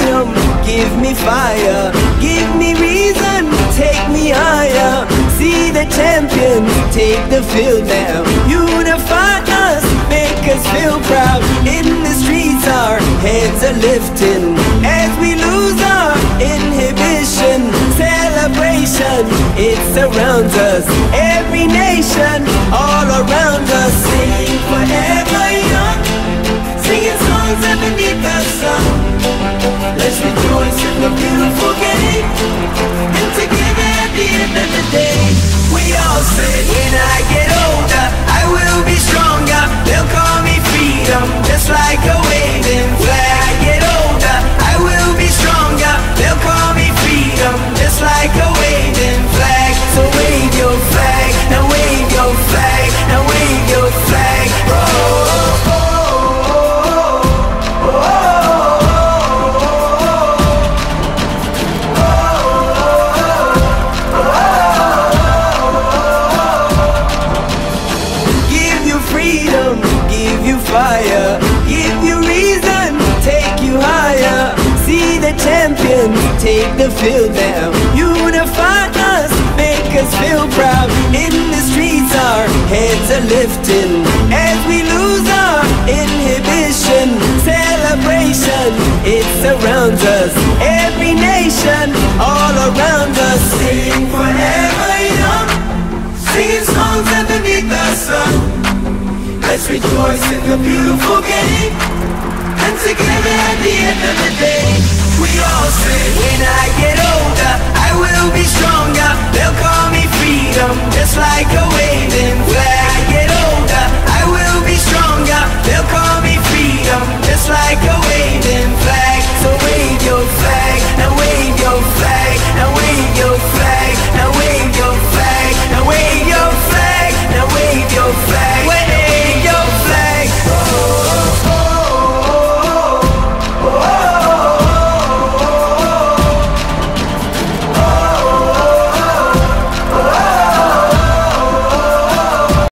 freedom. Give me fire, give me reason, take me higher. See the champions take the field now. Unify us, make us feel proud. In the streets our heads are lifting as we lose our inhibition. Celebration, it surrounds us. Every nation, all around us. Sing forever young, singing songs underneath the sun. Let's rejoice in the beautiful game, and together at the end of the day, we all say, when I get older, I will be stronger. They'll call me freedom, just like a waving flag. Like a waving flag, so wave your flag, now wave your flag, now wave your flag. Oh, oh, oh, oh, oh, oh. Give you freedom, give you fire, give you reason, take you higher. See the champions take the field now. Feel proud, in the streets our heads are lifting as we lose our inhibition. Celebration, it surrounds us. Every nation, all around us. Sing forever young, singing songs underneath the sun. Let's rejoice in the beautiful game, and together at the end of the day, we all say, when I get older, I will be stronger. They'll call me freedom, just like a waving flag.